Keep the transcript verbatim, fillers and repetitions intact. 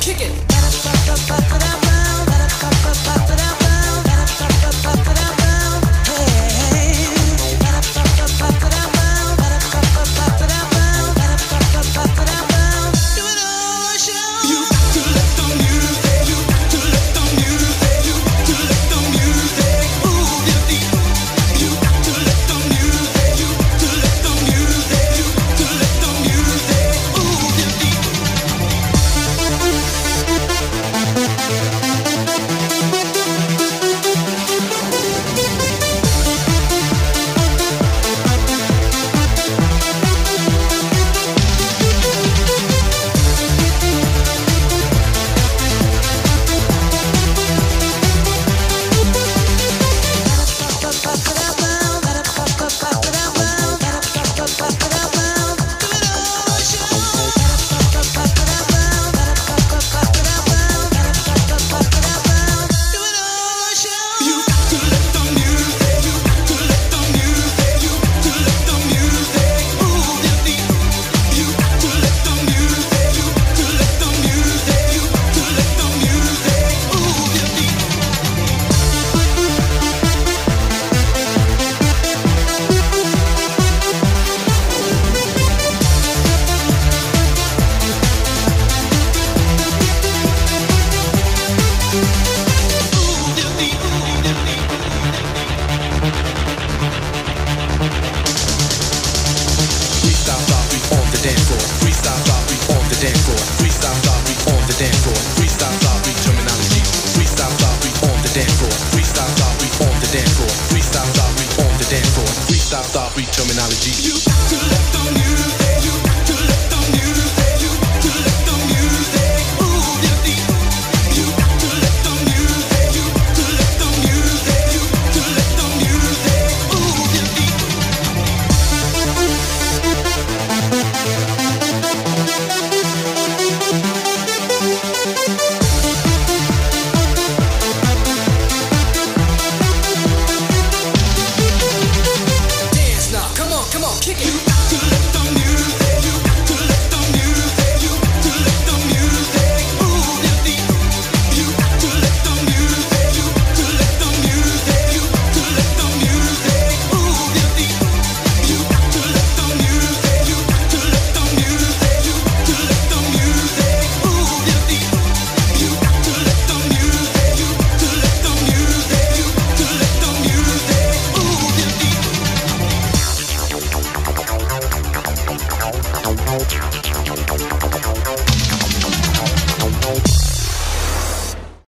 kick it. Stop, stop, read terminology. You